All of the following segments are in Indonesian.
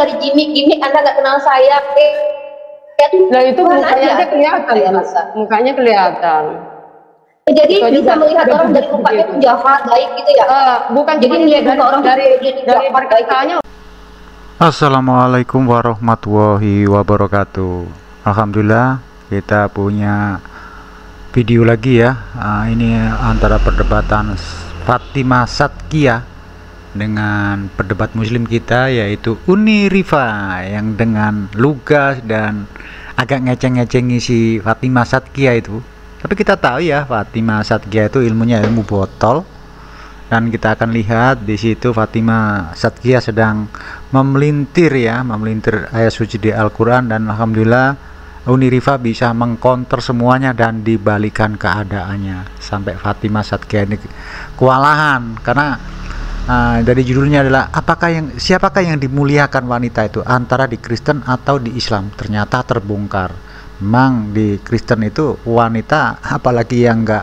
dari gimmick-gimmick Anda nggak kenal saya. Nah itu mukanya kelihatan ya, mukanya kelihatan. Jadi itu bisa melihat orang dari mukanya itu jahat, baik gitu ya. Bukan jadi melihat orang dari perkataannya. Assalamualaikum warahmatullahi wabarakatuh. Alhamdulillah kita punya video lagi ya. Ini antara perdebatan Fatimah Sadkiyah dengan pendebat muslim kita yaitu Uni Rifa yang dengan lugas dan agak ngeceng-ngecengi si Fatimah Sadkiyah itu. Tapi kita tahu ya Fatimah Sadkiyah itu ilmunya ilmu botol, dan kita akan lihat di situ Fatimah Sadkiyah sedang memelintir ya, memelintir ayat suci di Al-Qur'an, dan alhamdulillah Uni Rifa bisa mengkonter semuanya dan dibalikan keadaannya sampai Fatimah Sadkiyah ini kewalahan karena dari judulnya adalah siapakah yang dimuliakan wanita itu, antara di Kristen atau di Islam. Ternyata terbongkar, memang di Kristen itu wanita apalagi yang nggak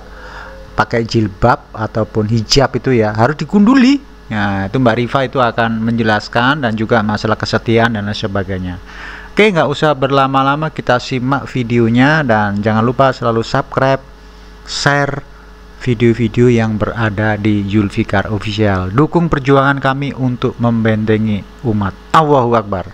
pakai jilbab ataupun hijab itu ya harus digunduli. Nah itu Mbak Rifa itu akan menjelaskan, dan juga masalah kesetiaan dan lain sebagainya. Oke, nggak usah berlama-lama, kita simak videonya, dan jangan lupa selalu subscribe, share video-video yang berada di Zulfikar Official. Dukung perjuangan kami untuk membentengi umat. Allahu Akbar.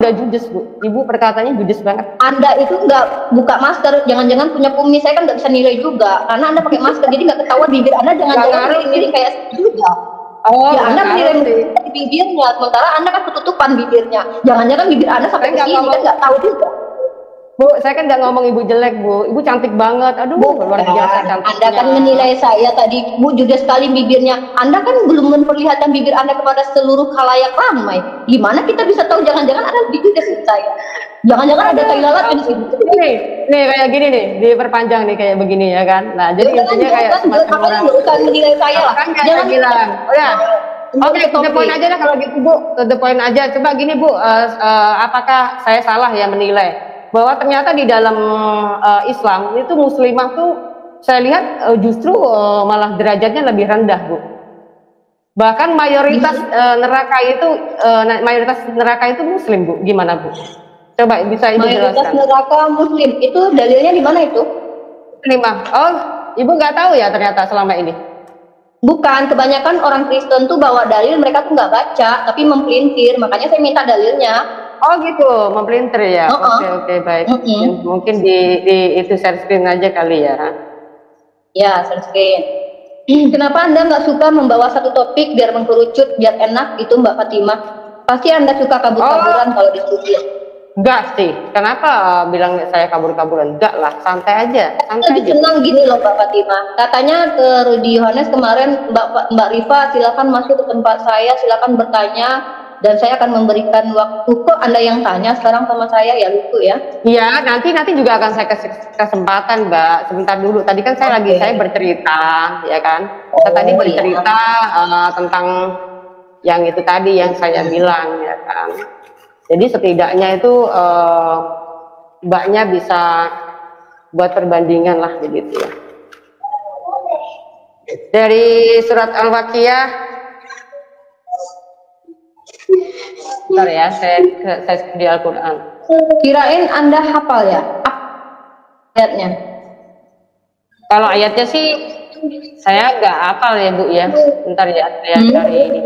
Gak judes Bu, Ibu perkataannya judes banget. Anda itu nggak buka masker, jangan-jangan punya kumis. Saya kan nggak bisa nilai juga karena Anda pakai masker, jadi nggak ketahuan bibir Anda, jangan-jangan mirip kayak juga. Oh, ya Anda menilai di bibirnya, sementara Anda kan ketutupan bibirnya. Jangan-jangan bibir Anda sampai ke sini, kan nggak tahu juga. Bu, saya kan nggak ngomong ibu jelek, Bu. Ibu cantik banget. Aduh, Bu, luar biasa cantiknya. Anda kan menilai saya tadi, Bu, juga sekali bibirnya. Anda kan belum memperlihatkan bibir Anda kepada seluruh khalayak ramai. Gimana kita bisa tahu jangan-jangan ada bibir kesini saya? Jangan-jangan ada tai lalat di sini. Nih, kayak gini nih, diperpanjang nih kayak begini ya kan. Nah, jadi intinya kayak bukan menilai saya lah. Jangan bilang. Oh ya. Oke, to the point aja lah kalau gitu, Bu. To the point aja. Coba gini, Bu, apakah saya salah ya menilai? Bahwa ternyata di dalam Islam itu muslimah tuh saya lihat justru malah derajatnya lebih rendah, Bu. Bahkan mayoritas mayoritas neraka itu muslim, Bu. Gimana, Bu? Coba bisa Ibu jelaskan. Mayoritas neraka muslim itu dalilnya di mana itu? Oh, Ibu nggak tahu ya ternyata selama ini. Bukan, kebanyakan orang Kristen tuh bawa dalil, mereka tuh nggak baca tapi mempelintir, makanya saya minta dalilnya. Oh gitu, mempelintir ya. Oke, baik. Mungkin di itu share screen aja kali ya. Ya, share screen. Kenapa Anda nggak suka membawa satu topik biar mengkerucut, biar enak itu Mbak Fatimah? Pasti Anda suka kabur-kaburan kalau diskusi. Enggak sih. Kenapa bilang saya kabur-kaburan? Enggak lah, santai aja. Santai lebih senang gini loh Mbak Fatimah. Katanya ke Rudy Yohanes kemarin, Mbak Rifa silakan masuk ke tempat saya, silakan bertanya. Dan saya akan memberikan waktu. Kok Anda yang tanya sekarang sama saya ya, lucu ya? Iya, nanti juga akan saya kasih kesempatan, Mbak. Sebentar dulu. Tadi kan saya saya bercerita, ya kan? Tadi bercerita tentang yang itu tadi yang saya bilang, ya kan? Jadi setidaknya itu Mbaknya bisa buat perbandingan lah, begitu ya. Dari surat Al-Waqi'ah. Bentar ya, saya di Al-Qur'an. Kirain Anda hafal ya ayatnya. Kalau ayatnya sih saya nggak hafal ya, Bu ya. Bentar ya, saya cari ini.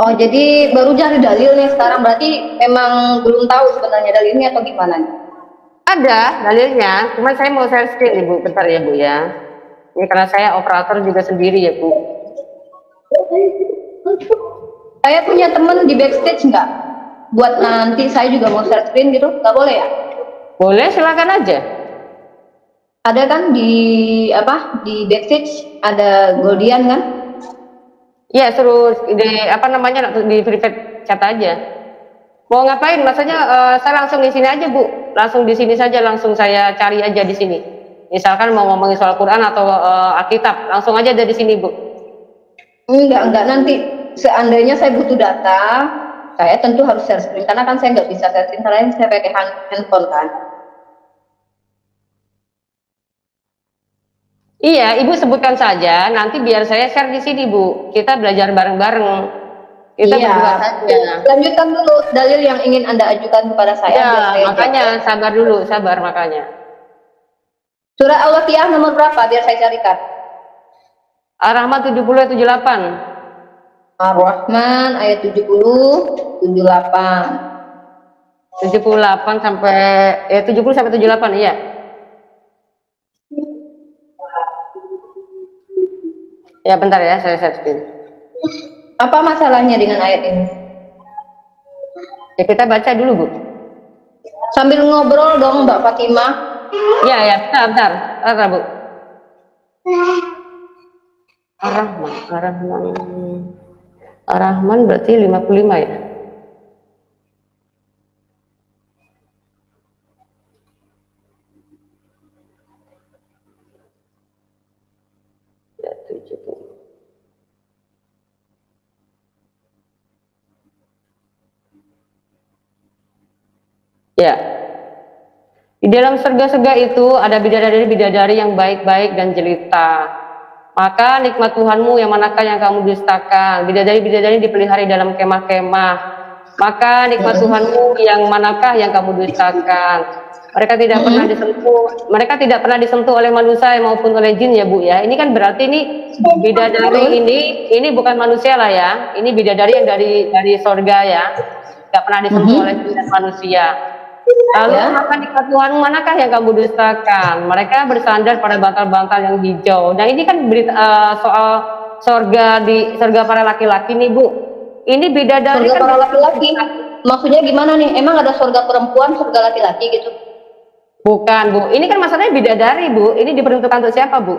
Oh, jadi baru cari dalilnya sekarang, berarti memang belum tahu sebenarnya dalilnya atau gimana? Ada dalilnya, cuma saya mau share screen Ibu, bentar ya Bu ya. Ini karena saya operator juga sendiri ya, Bu. Saya punya temen di backstage nggak? Buat nanti saya juga mau share screen gitu, nggak boleh ya? Boleh, silakan aja. Ada kan di backstage ada Goldian kan? Iya, suruh di di private chat aja. Mau ngapain? Maksudnya saya langsung di sini aja, Bu. Langsung di sini saja, langsung saya cari aja di sini. Misalkan mau ngomongin soal Quran atau Alkitab, langsung aja ada di sini, Bu. Enggak nanti. Seandainya saya butuh data, saya tentu harus share screen karena kan saya nggak bisa share screen, karena saya pakai handphone kan. Iya, Ibu sebutkan saja, nanti biar saya share di sini, Bu. Kita belajar bareng-bareng. Kita berdua saja. Lanjutkan dulu dalil yang ingin Anda ajukan kepada saya. Ya, makanya jatuh. Sabar dulu, sabar makanya. Surah Al-Waqi'ah nomor berapa biar saya carikan? Ar-Rahman 70-78. Ar-Rahman ayat 70-78. 70 sampai 78 iya. Ya bentar ya, saya searching. Apa masalahnya dengan ayat ini? Ya kita baca dulu, Bu. Sambil ngobrol dong, Mbak Fatimah. Ya, ya, bentar. Bentar, Bu. Ar-Rahman, Ar-Rahman. Ar-Rahman berarti 55 ya. Ya. Di dalam surga-surga itu ada bidadari-bidadari yang baik-baik dan jelita. Maka nikmat Tuhanmu yang manakah yang kamu dustakan? Bidadari-bidadari dipelihara dalam kemah-kemah. Maka nikmat Tuhanmu yang manakah yang kamu dustakan? Mereka tidak pernah disentuh. Mereka tidak pernah disentuh oleh manusia maupun oleh jin ya, Bu ya. Ini kan berarti ini bidadari ini bukan manusia lah ya. Ini bidadari yang dari surga ya. Tidak pernah disentuh oleh jin dan manusia. Lalu maka nikmat Tuhanmu manakah yang kamu dustakan? Mereka bersandar pada bantal-bantal yang hijau. Nah ini kan berita, soal surga di surga para laki-laki nih Bu. Ini bidadari surga kan para laki-laki. Maksudnya gimana nih? Emang ada surga perempuan, surga laki-laki gitu? Bukan Bu. Ini kan masalahnya bidadari Bu. Ini diperuntukkan untuk siapa Bu?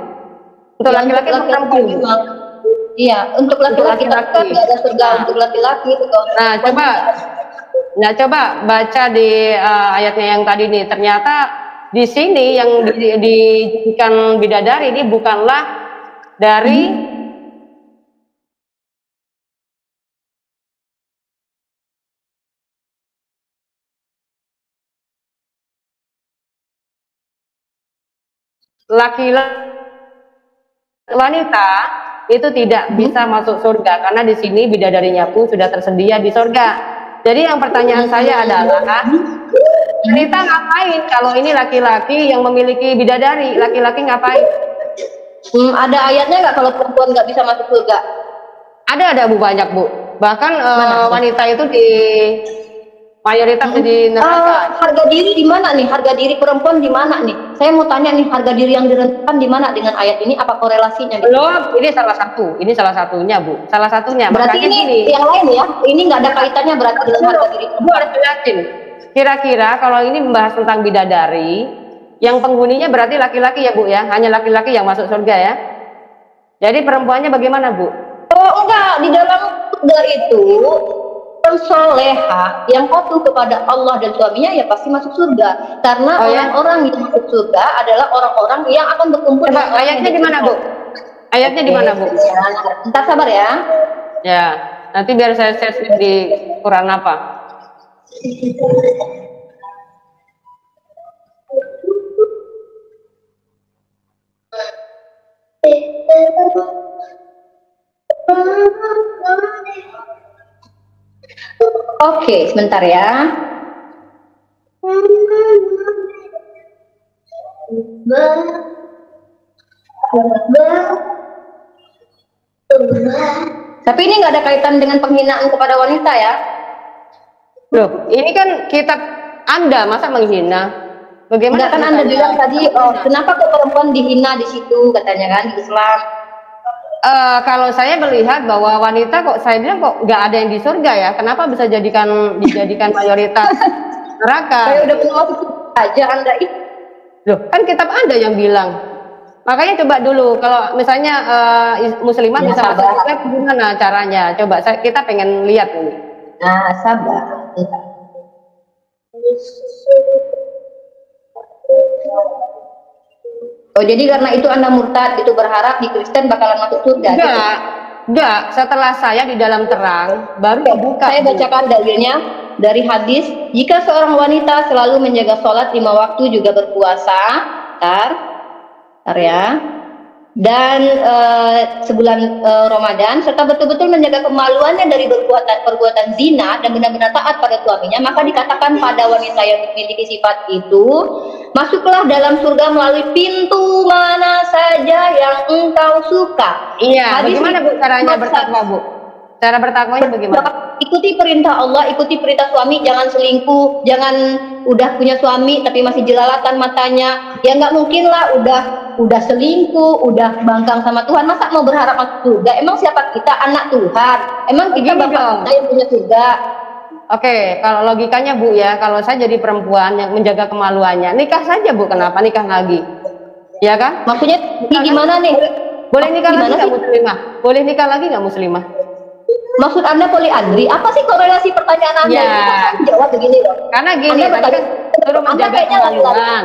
Untuk laki-laki ya, atau perempuan? Iya, untuk laki-laki. Tapi ada surga untuk laki-laki. Nah coba. Nah coba baca di ayatnya yang tadi nih. Ternyata di sini yang dijadikan bidadari ini bukanlah dari laki-laki, wanita itu tidak bisa masuk surga karena di sini bidadarinya pun sudah tersedia di surga. Jadi yang pertanyaan saya adalah, wanita ngapain kalau ini laki-laki yang memiliki bidadari? Laki-laki ngapain? Ada ayatnya nggak kalau perempuan nggak bisa masuk surga? Ada Bu, banyak Bu. Bahkan wanita itu di mayoritas di neraka. Harga diri di mana nih? Harga diri perempuan di mana nih? Saya mau tanya nih, harga diri yang direntangkan di mana dengan ayat ini? Apa korelasinya? Belum, ini salah satu. Ini salah satunya, Bu. Salah satunya. Berarti ini yang lain ya? Ini nggak ada kaitannya berarti dengan harga diri. Bu harus yakin. Kira-kira kalau ini membahas tentang bidadari, yang penghuninya berarti laki-laki ya, Bu ya? Hanya laki-laki yang masuk surga ya? Jadi perempuannya bagaimana, Bu? Oh enggak, di dalam surga itu solehah yang patuh kepada Allah dan suaminya ya pasti masuk surga karena orang-orang yang masuk surga adalah orang-orang yang akan berkumpul. Coba, ayatnya di mana Bu? Ayatnya di mana Bu? Entar sabar ya. Ya, nanti biar saya search di Quran apa. Oke, sebentar ya. Tapi ini nggak ada kaitan dengan penghinaan kepada wanita ya? Loh, ini kan kitab Anda, masa menghina? Bagaimana kan Anda bilang tadi, kenapa kok perempuan dihina di situ katanya kan di Islam? Kalau saya melihat bahwa wanita kok saya bilang kok nggak ada yang di surga ya, kenapa bisa dijadikan mayoritas neraka? Saya udah pernah masuk aja Anda itu. Loh, kan kitab Anda yang bilang. Makanya coba dulu kalau misalnya muslimah ya, bisa masuk surga gimana caranya? Coba kita pengen lihat ini. Nah, sabar. Oh jadi karena itu Anda murtad itu berharap di Kristen bakalan masuk surga? Enggak, enggak. Setelah saya di dalam terang baru dibuka. Saya bacakan dalilnya dari hadis. Jika seorang wanita selalu menjaga sholat 5 waktu juga berpuasa, tar ya. dan sebulan Ramadan, serta betul-betul menjaga kemaluannya dari perbuatan zina dan benar-benar taat pada suaminya, maka dikatakan pada wanita yang memiliki sifat itu, masuklah dalam surga melalui pintu mana saja yang engkau suka. Iya, hadis bagaimana Bu caranya bertakwa Bu? Cara bertakwanya bagaimana? Ikuti perintah Allah, ikuti perintah suami, jangan selingkuh, jangan udah punya suami tapi masih jelalatan matanya. Ya nggak mungkin lah udah selingkuh, udah bangkang sama Tuhan, masa mau berharap masuk surga? Emang siapa kita, anak Tuhan? Emang kita bapak kita yang punya surga? Oke, kalau logikanya Bu ya, kalau saya jadi perempuan yang menjaga kemaluannya, nikah saja Bu, kenapa nikah lagi? Ya kan? Maksudnya gimana nih? Boleh nikah lagi nggak muslimah? Boleh nikah lagi nggak muslimah? Maksud Anda poliandri, apa sih korelasi pertanyaan Anda? Ya. Jawab begini loh. Karena gini, suruh menjaga kemaluan.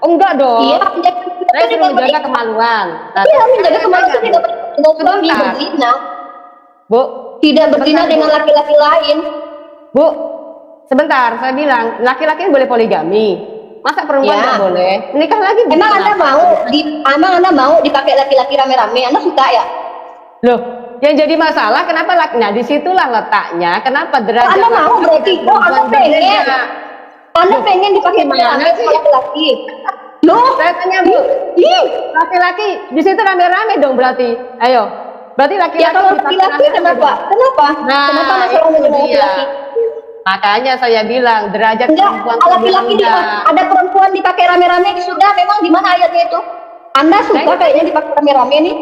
Oh enggak dong. Iya, menjaga kemaluan. Iya, menjaga kemaluan tidak berzina. Bu, tidak berzina dengan laki-laki lain. Bu, sebentar, saya bilang laki-laki boleh poligami. Masa perempuan enggak boleh? Nikah lagi. Emang Anda mau? Emang Anda mau dipakai laki-laki rame-rame? Anda suka ya? Loh, yang jadi masalah kenapa laki? Nah disitulah letaknya. Kenapa derajat? Anda mau berarti? Oh, Anda pengen dipakai laki-laki. Loh, saya tanya Bu, laki-laki di situ rame-rame dong berarti. Ayo, berarti laki-laki dipakai kenapa? Kenapa? Kenapa masalah laki-laki? Makanya saya bilang derajat perempuan. Laki-laki ada perempuan dipakai rame-rame sudah. Memang di mana ayatnya itu? Anda suka kayaknya dipakai rame-rame nih.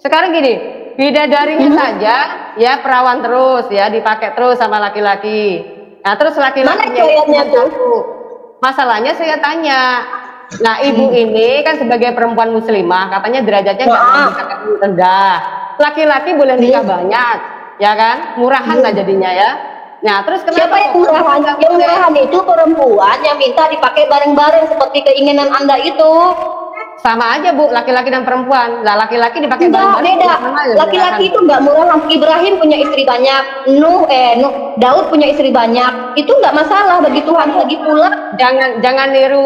Sekarang gini. Bidadarinya saja ya perawan terus ya dipakai terus sama laki-laki. Nah terus laki-lakinya masalahnya saya tanya. Nah ibu ini kan sebagai perempuan muslimah katanya derajatnya nggak rendah. Laki-laki boleh nikah banyak ya kan? Murahan lah jadinya ya. Nah terus kenapa siapa yang murahan? Yang murahan itu perempuan yang minta dipakai bareng-bareng seperti keinginan Anda itu. Sama aja Bu, laki-laki dan perempuan. Lah laki-laki dipakai bareng-bareng. Beda. Laki-laki itu enggak murahan. Ibrahim punya istri banyak, Daud punya istri banyak. Itu enggak masalah bagi Tuhan. Lagi pula jangan niru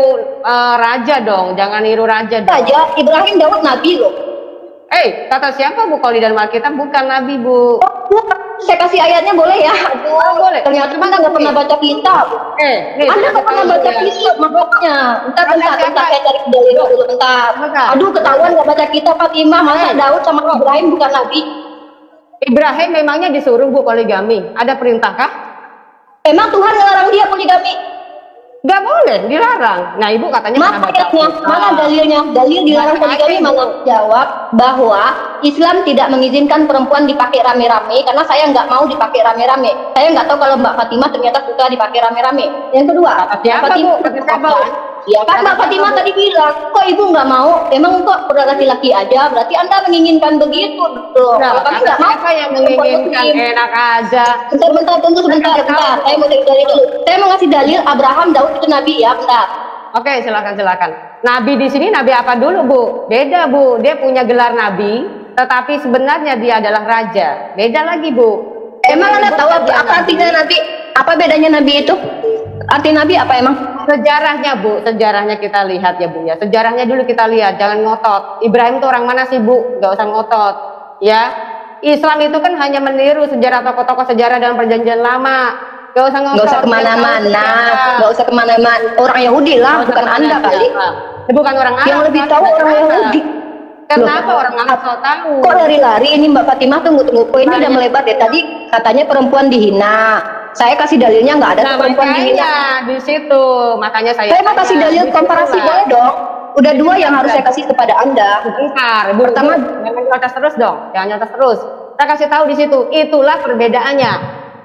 raja dong. Jangan niru raja dong. Raja Ibrahim, Daud nabi loh. Kata siapa Bu kalau di dalam Alkitab bukan nabi Bu? Oh, saya kasih ayatnya boleh ya? Aduh, boleh. Ternyata Anda nggak pernah baca kitab. Anda nggak pernah baca kitab makanya. Entar saya cari dalil dulu bentar. Aduh, ketahuan nggak baca kitab Fatimah, masa Daud sama Ibrahim bukan nabi? Ibrahim memangnya disuruh Bu poligami? Ada perintah kah? Emang Tuhan ngelarang dia poligami? Nggak boleh, dilarang. Nah ibu katanya mana dalilnya? Dalil dilarang poligami mana? Jawab bahwa Islam tidak mengizinkan perempuan dipakai rame-rame, karena saya nggak mau dipakai rame-rame. Saya nggak tahu kalau Mbak Fatimah ternyata suka dipakai rame-rame. Yang kedua, Mbak Fatimah tadi bilang, kok ibu nggak mau? Emang kok laki-laki aja? Berarti Anda menginginkan begitu dong. Kalau kami nggak mau, yang menginginkan enak aja. Bentar, tunggu sebentar. Saya mau cari dalil dulu. Saya mau ngasih dalil Abraham, Daud itu nabi ya, bentar. Oke, silakan. Nabi di sini nabi apa dulu Bu? Beda Bu, dia punya gelar nabi. Tetapi sebenarnya dia adalah raja. Beda lagi Bu. Emang Anda tahu apa artinya nabi? Apa bedanya nabi itu? Arti nabi apa emang? Sejarahnya Bu, sejarahnya kita lihat ya Bu ya. Sejarahnya dulu kita lihat, jangan ngotot. Ibrahim itu orang mana sih Bu? Gak usah ngotot ya. Islam itu kan hanya meniru sejarah tokoh-tokoh sejarah dalam perjanjian lama. Gak usah ngotot. Gak usah kemana-mana. Orang Yahudi lah, bukan Anda kali. Bukan orang Arab. Yang lebih tahu orang Yahudi. Kenapa orang nggak tahu? Kok lari-lari ini Mbak Fatimah tunggu. Ini udah melebar deh. Tadi katanya perempuan dihina. Saya kasih dalilnya nggak ada perempuan dihina. Di situ makanya saya mau kasih dalil komparasi boleh dong. Udah dua yang harus saya kasih kepada Anda. Bentar, pertama jangan nyotas terus dong. Jangan nyotas terus. Saya kasih tahu di situ. Itulah perbedaannya.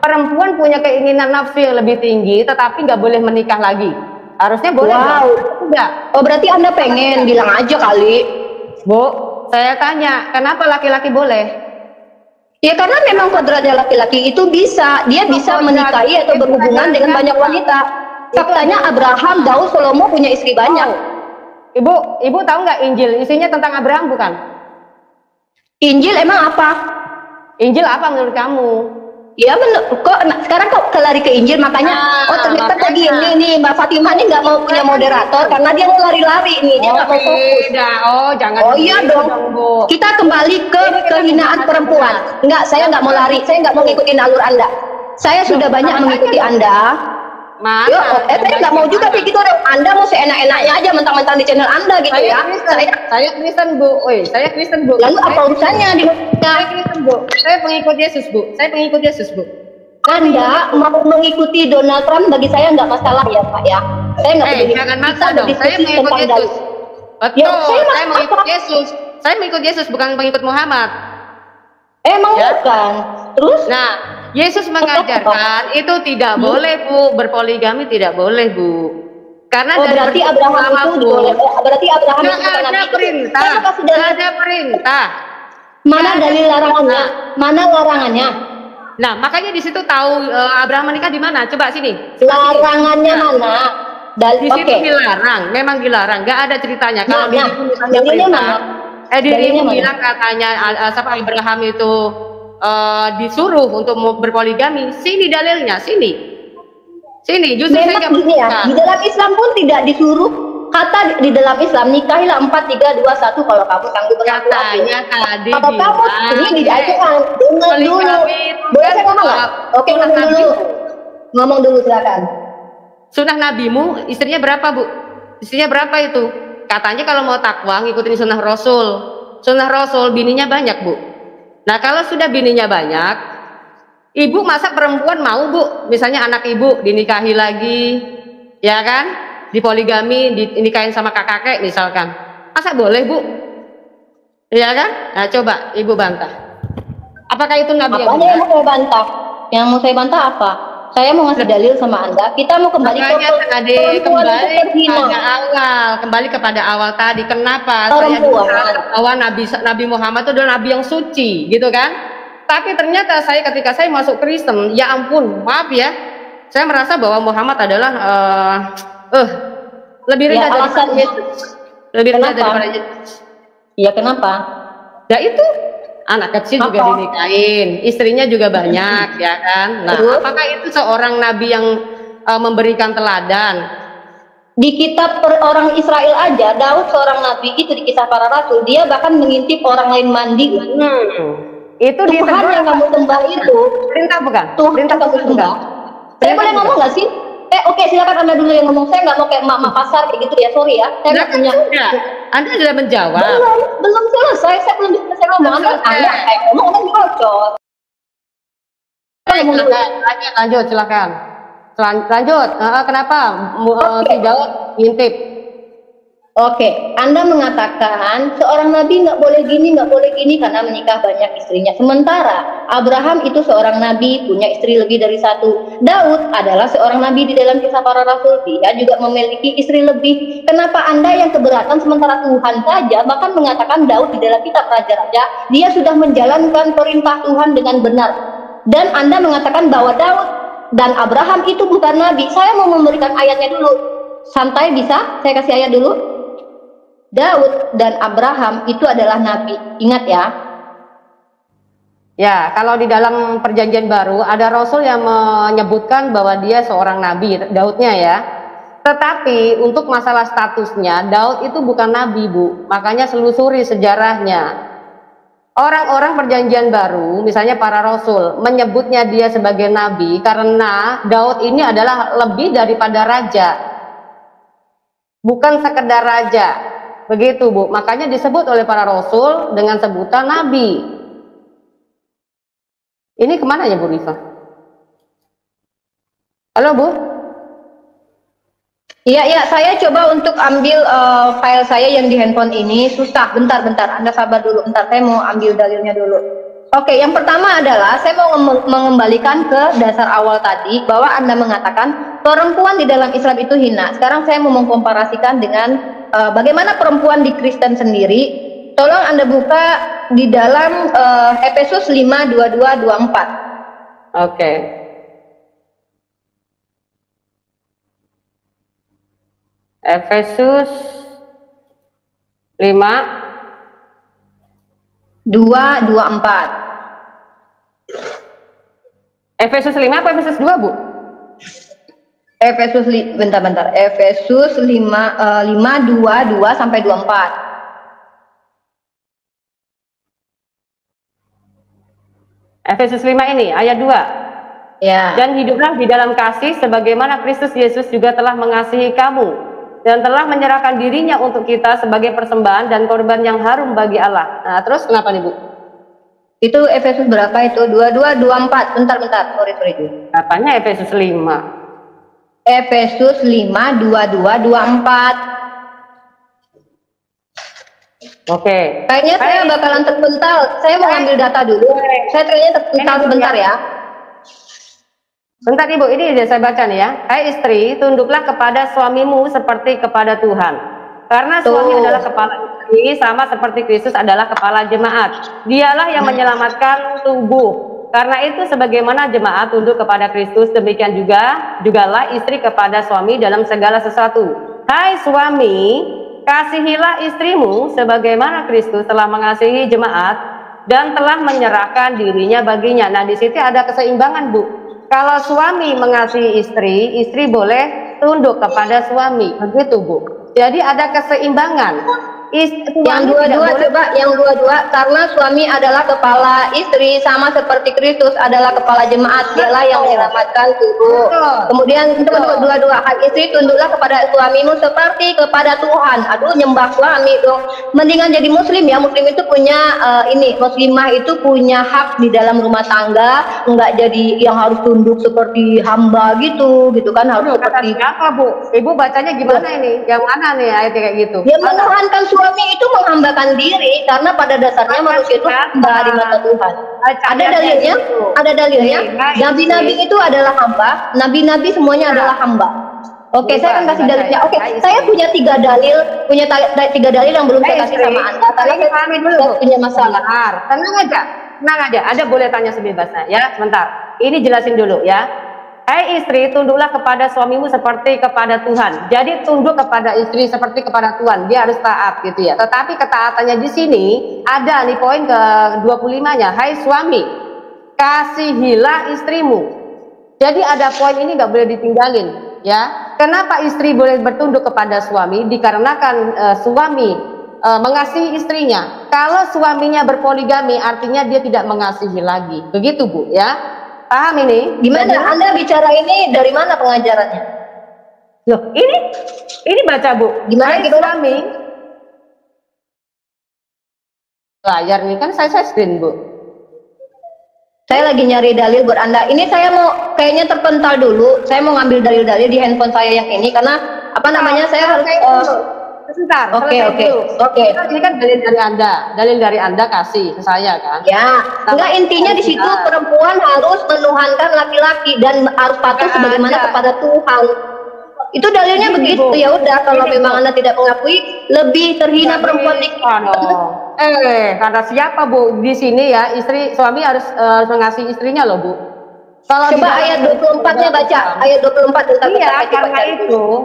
Perempuan punya keinginan nafsu yang lebih tinggi, tetapi nggak boleh menikah lagi. Harusnya boleh. Wow. Oh berarti Anda pengen bilang aja kali. Bu, saya tanya, kenapa laki-laki boleh? Ya karena memang kodratnya laki-laki itu bisa, dia bisa menikahi atau berhubungan dengan banyak wanita. Faktanya Abraham, Daud, Salomo punya istri banyak. Ibu tahu nggak Injil? Isinya tentang Abraham bukan? Injil emang apa? Injil apa menurut kamu? Ya menurut kok sekarang kok lari ke Injil, makanya oh ternyata tadi nih Mbak Fatimah ini nggak mau punya moderator karena dia lari-lari nih, dia nggak mau fokus. Jangan. Oh iya dong. Kita kembali ke kehinaan perempuan. Enggak, saya nggak mau lari, saya nggak mau ngikutin alur Anda. Saya sudah banyak mengikuti Anda. Yo, saya nggak mau juga kayak gitu. Anda mau seenak-enaknya aja mentang-mentang di channel Anda gitu ya. Saya Kristen Bu, saya Kristen Bu. Lalu apa urusannya di? Saya Kristen Bu, saya pengikut Yesus Bu, saya pengikut Yesus Bu. Anda mau mengikuti Donald Trump bagi saya nggak masalah ya Pak ya. Saya nggak peduli. Jangan maksa dong. Saya mengikut Yesus. Betul. Ya, saya mengikut Yesus. Saya mengikut Yesus bukan pengikut Muhammad. Emang ya? Bukan. Terus? Nah, Yesus mengajarkan itu tidak boleh Bu, berpoligami tidak boleh Bu. Karena berarti Abraham itu berarti Abraham ada perintah. Ada perintah. Mana dalil larangannya? Mana larangannya? Nah, makanya di situ tahu Abraham menikah di mana? Coba sini. Larangannya mana? Di situ dilarang, memang dilarang. Nggak ada ceritanya. Kalau dirimu misalnya perintah, dirimu bilang katanya Abraham itu disuruh untuk berpoligami. Sini dalilnya, sini. Sini, justru saya nggak percaya. Di dalam Islam pun tidak disuruh. Kata di dalam Islam, nikahilah 4, 3, 2, 1 kalau kamu sanggup berlaku. Katanya tadi kalau kamu ini diajarkan dengar dulu. Boleh saya ngomong nggak? Oke, ngomong dulu. Ngomong dulu silakan. Sunnah nabimu istrinya berapa Bu? Istrinya berapa itu? Katanya kalau mau takwa ngikutin sunnah Rasul. Sunnah Rasul bininya banyak Bu. Nah kalau sudah bininya banyak, ibu masa perempuan mau Bu? Misalnya anak ibu dinikahi lagi, ya kan? Dipoligami, dinikahin sama kakek misalkan. Masa boleh Bu? Ya kan? Nah coba ibu bantah. Apakah itu nabi yang benar? Yang mau saya bantah? Yang mau saya bantah apa? Saya mau ngasih dalil sama Anda. Kita mau kembali kepada awal tadi. Kenapa perempuan. Saya bahwa Nabi Muhammad itu adalah Nabi yang suci, gitu kan? Tapi ternyata saya ketika saya masuk Kristen, ya ampun, maaf ya, saya merasa bahwa Muhammad adalah lebih rendah ya, daripada Yesus. Lebih rendah daripada Yesus. Iya kenapa? Ya itu. Anak kecil juga dinikahin, istrinya juga banyak, ya kan? Nah, apakah itu seorang nabi yang memberikan teladan? Di kitab per orang Israel aja, Daud seorang nabi itu di kisah para rasul, dia bahkan mengintip orang lain mandi. Itu Tuhan yang kamu sembah itu perintah bukan? Perintah kamu sembah. Saya boleh ngomong nggak sih? Oke, silakan Anda dulu yang ngomong. Saya nggak mau kayak emak-emak pasar kayak gitu ya, sorry ya. Saya nggak punya. Anda sudah menjawab. Belum selesai. Saya belum selesai ngomong. Anda kayak ngomong bocor. Lanjut, silakan. Lanjut. Kenapa si Daud ngintip? Oke, Anda mengatakan seorang nabi nggak boleh gini karena menikah banyak istrinya. Sementara Abraham itu seorang nabi, punya istri lebih dari 1. Daud adalah seorang nabi di dalam kisah para rasul, dia juga memiliki istri lebih. Kenapa Anda yang keberatan sementara Tuhan saja bahkan mengatakan Daud di dalam kitab raja-raja dia sudah menjalankan perintah Tuhan dengan benar. Dan Anda mengatakan bahwa Daud dan Abraham itu bukan nabi. Saya mau memberikan ayatnya dulu. Santai bisa? Saya kasih ayat dulu. Daud dan Abraham itu adalah nabi. Ingat ya. Ya, kalau di dalam perjanjian baru ada rasul yang menyebutkan bahwa dia seorang nabi, Daudnya ya. Tetapi untuk masalah statusnya, Daud itu bukan nabi, Bu. Makanya selusuri sejarahnya. Orang-orang perjanjian baru, misalnya para rasul, menyebutnya dia sebagai nabi karena Daud ini adalah lebih daripada raja. Bukan sekedar raja. Begitu Bu, makanya disebut oleh para rasul dengan sebutan nabi. Ini kemana ya Bu Rifa? Halo Bu? Iya, ya, saya coba untuk ambil file saya yang di handphone ini. Susah, bentar-bentar, Anda sabar dulu. Bentar, saya mau ambil dalilnya dulu. Oke, yang pertama adalah saya mau mengembalikan ke dasar awal tadi bahwa Anda mengatakan perempuan di dalam Islam itu hina. Sekarang saya mau mengkomparasikan dengan bagaimana perempuan di Kristen sendiri. Tolong Anda buka di dalam Efesus 5:22-24. Oke. Efesus 5:22-24. Efesus 5 apa Efesus 2 Bu? Efesus bentar-bentar. Efesus 5:22 sampai 24. Efesus 5 ini ayat 2. Ya. Dan hiduplah di dalam kasih sebagaimana Kristus Yesus juga telah mengasihi kamu dan telah menyerahkan dirinya untuk kita sebagai persembahan dan korban yang harum bagi Allah. Nah, terus kenapa nih, Bu? Itu Efesus berapa itu? 22:24. Bentar-bentar. Sorry. Katanya Efesus 5. Efesus 5:22-24. Oke. Kayaknya saya bakalan terpental. Saya mau ambil data dulu. Saya kayaknya terpental sebentar ya. Bentar Ibu, ini saya baca nih ya. Hai istri, tunduklah kepada suamimu seperti kepada Tuhan. Karena suami adalah kepala istri, sama seperti Kristus adalah kepala jemaat. Dialah yang menyelamatkan tubuh. Karena itu sebagaimana jemaat tunduk kepada Kristus, demikian jugalah istri kepada suami dalam segala sesuatu. Hai suami, kasihilah istrimu sebagaimana Kristus telah mengasihi jemaat dan telah menyerahkan dirinya baginya. Nah, di situ ada keseimbangan, Bu. Kalau suami mengasihi istri, istri boleh tunduk kepada suami, begitu, Bu. Jadi ada keseimbangan. Yang dua-dua coba, yang dua-dua, karena suami adalah kepala istri sama seperti Kristus adalah kepala jemaat, dialah yang menyelamatkan tubuh. Kemudian teman-teman dua-dua, istri tunduklah kepada suamimu seperti kepada Tuhan. Aduh, nyembah suami dong. Mendingan jadi muslim ya. Muslim itu punya muslimah itu punya hak di dalam rumah tangga, enggak jadi yang harus tunduk seperti hamba gitu kan, harus seperti apa, Bu? Ibu bacanya gimana ini? Yang mana nih ayatnya kayak gitu? Dia menuhankan suami. Suami itu menghambakan diri karena pada dasarnya manusia itu hamba di mata Tuhan. Ada dalilnya? Ada dalilnya? Nabi-nabi itu adalah hamba, nabi-nabi semuanya adalah hamba. Oke, saya akan kasih dalilnya. Oke, saya punya tiga dalil yang belum saya kasih sama Anda karena saya pahami dulu punya masalah. Tenang aja. Anda boleh tanya sebebasnya ya, sebentar. Ini jelasin dulu ya. Hai istri, tunduklah kepada suamimu seperti kepada Tuhan. Jadi tunduk kepada istri seperti kepada Tuhan. Dia harus taat gitu ya. Tetapi ketaatannya di sini ada nih poin ke-25-nya. Hai suami, kasihilah istrimu. Jadi ada poin ini nggak boleh ditinggalin ya. Kenapa istri boleh bertunduk kepada suami? Dikarenakan suami mengasihi istrinya. Kalau suaminya berpoligami artinya dia tidak mengasihi lagi. Begitu, Bu ya. Paham ini? Gimana? Anda bicara ini dari mana pengajarannya? Loh, ini baca, Bu. Gimana kita suami? Layar nih kan saya screen, Bu. Saya lagi nyari dalil buat Anda. Ini saya mau kayaknya terpental dulu. Saya mau ngambil dalil-dalil di handphone saya yang ini karena apa namanya? Saya harus sebentar. Oke. Ini kan dalil dari Anda. Dalil dari Anda kasih ke saya kan? Ya. Enggak, intinya di situ perempuan harus menuhankan laki-laki dan harus patuh sebagaimana kepada Tuhan. Itu dalilnya begitu. Ya udah, kalau memang Anda tidak mengakui, lebih terhina perempuan dikit. Karena siapa, Bu? Di sini ya, suami harus mengasihi istrinya loh, Bu. Kalau coba ayat 24-nya baca, ayat 24 tentang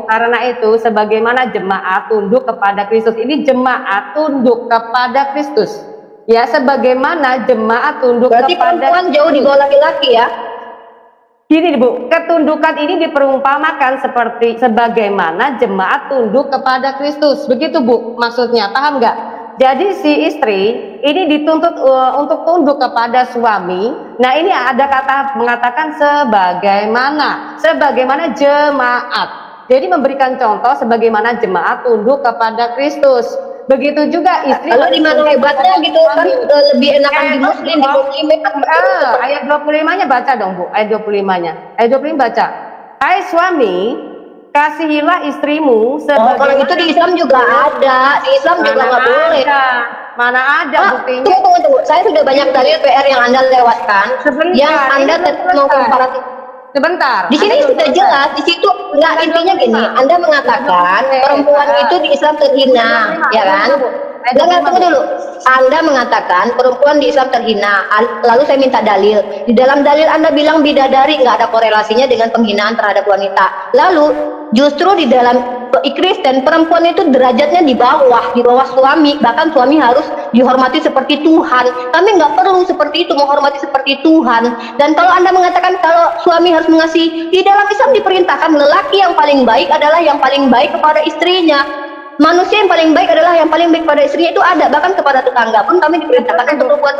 karena itu sebagaimana jemaat tunduk kepada Kristus. Ini jemaat tunduk kepada Kristus. Ya, sebagaimana jemaat tunduk berarti kepada perempuan Kristus. Jauh di bawah laki-laki ya. Gini, Bu, ketundukan ini diperumpamakan seperti sebagaimana jemaat tunduk kepada Kristus. Begitu, Bu, maksudnya. Paham nggak? Jadi si istri ini dituntut untuk tunduk kepada suami. Nah, ini ada kata mengatakan sebagaimana jemaat. Jadi memberikan contoh sebagaimana jemaat tunduk kepada Kristus. Begitu juga istri. Kalau di mana hebatnya gitu kan lebih enakan di muslim ayat 25-nya baca dong, Bu. Ayat 25-nya. Ayat 25 baca. Hai suami, kasihilah istrimu sebagaimana. Kalau itu di Islam juga ada, di Islam juga nggak boleh. Mana ada buktinya? Tunggu. Saya sudah banyak dalil PR yang Anda lewatkan. Sebentar, yang Anda mau komparatif. Sebentar. Di sini sudah jelas, di situ nggak, intinya gini, Anda mengatakan perempuan itu di Islam terhina, ya kan? Jangan, tunggu dulu. Anda mengatakan perempuan di Islam terhina, lalu saya minta dalil. Di dalam dalil Anda bilang bidadari nggak ada korelasinya dengan penghinaan terhadap wanita. Lalu justru di dalam Ikris dan perempuan itu derajatnya di bawah suami, bahkan suami harus dihormati seperti Tuhan. Kami nggak perlu seperti itu, menghormati seperti Tuhan. Dan kalau Anda mengatakan kalau suami harus mengasihi, di dalam Islam diperintahkan lelaki yang paling baik adalah yang paling baik kepada istrinya. Manusia yang paling baik adalah yang paling baik pada istrinya, itu ada, bahkan kepada tetangga pun kami diperintahkan untuk berbuat.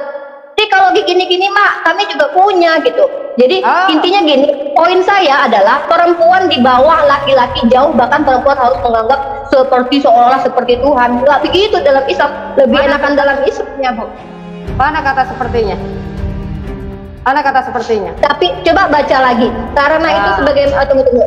Jadi kalau gini-gini mak, kami juga punya gitu. Jadi intinya gini, poin saya adalah perempuan di bawah laki-laki jauh, bahkan perempuan harus menganggap seperti seolah seperti Tuhan. Nggak begitu dalam Islam, lebih enakan dalam Islamnya Bu. Mana kata sepertinya? Mana kata sepertinya? Tapi coba baca lagi, karena itu sebagai tunggu-tunggu.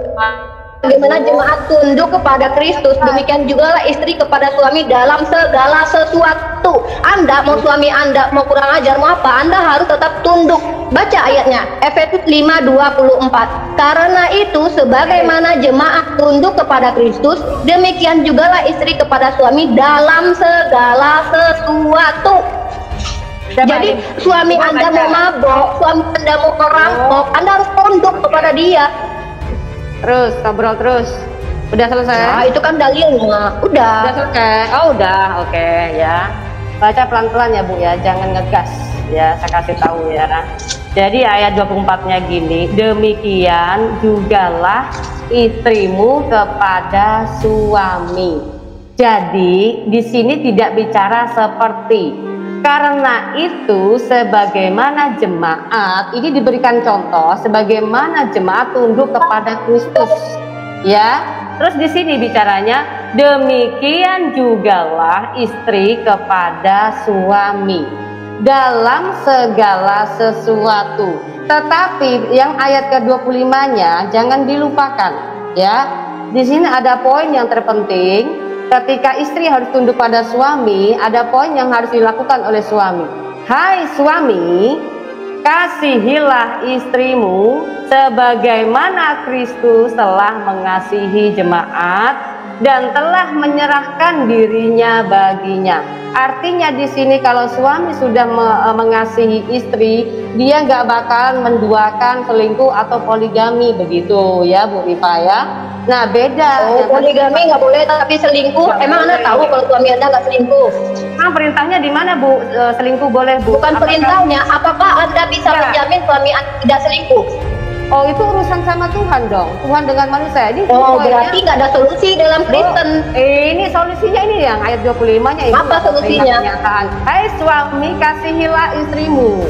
Bagaimana jemaat tunduk kepada Kristus, demikian jugalah istri kepada suami dalam segala sesuatu. Anda mau suami Anda mau kurang ajar mau apa, Anda harus tetap tunduk. Baca ayatnya, Efesus 5:24. Karena itu sebagaimana jemaat tunduk kepada Kristus, demikian jugalah istri kepada suami dalam segala sesuatu. Jadi suami Anda mau mabok, suami Anda mau merampok, Anda harus tunduk kepada dia. Terus, ngobrol terus. Udah selesai? Nah, itu kan dalilnya. Udah. Udah selesai. Oh, udah. Oke, ya. Baca pelan-pelan ya, Bu ya. Jangan ngegas. Ya, saya kasih tahu ya. Jadi ayat 24-nya gini, demikian jugalah istrimu kepada suami. Jadi, di sini tidak bicara seperti. Karena itu sebagaimana jemaat, ini diberikan contoh sebagaimana jemaat tunduk kepada Kristus, ya. Terus di sini bicaranya demikian jugalah istri kepada suami dalam segala sesuatu. Tetapi yang ayat ke-25-nya jangan dilupakan, ya. Di sini ada poin yang terpenting. Ketika istri harus tunduk pada suami, ada poin yang harus dilakukan oleh suami. Hai suami, kasihilah istrimu sebagaimana Kristus telah mengasihi jemaat dan telah menyerahkan dirinya baginya. Artinya di sini kalau suami sudah mengasihi istri, dia nggak bakal menduakan selingkuh atau poligami, begitu ya Bu Rifa ya. Nah beda, poligami nggak boleh, tapi selingkuh gak emang boleh. Anda tahu kalau suami Anda nggak selingkuh? Nah perintahnya di mana Bu? Selingkuh boleh Bu? Bukan apakah perintahnya, apakah Anda bisa menjamin suami Anda tidak selingkuh? Oh itu urusan sama Tuhan dong, Tuhan dengan manusia. Ini berarti nggak ada solusi dalam Kristen. Ini solusinya ini yang ayat 25-nya. Apa solusinya? Hai suami, kasihilah istrimu.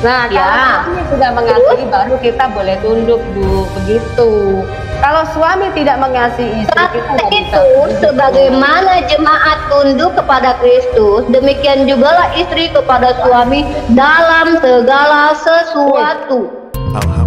Nah ya, kalau suami sudah mengasihi baru kita boleh tunduk Bu, begitu. Kalau suami tidak mengasihi istri, itu sebagaimana jemaat tunduk kepada Kristus, demikian jugalah istri kepada suami dalam segala sesuatu.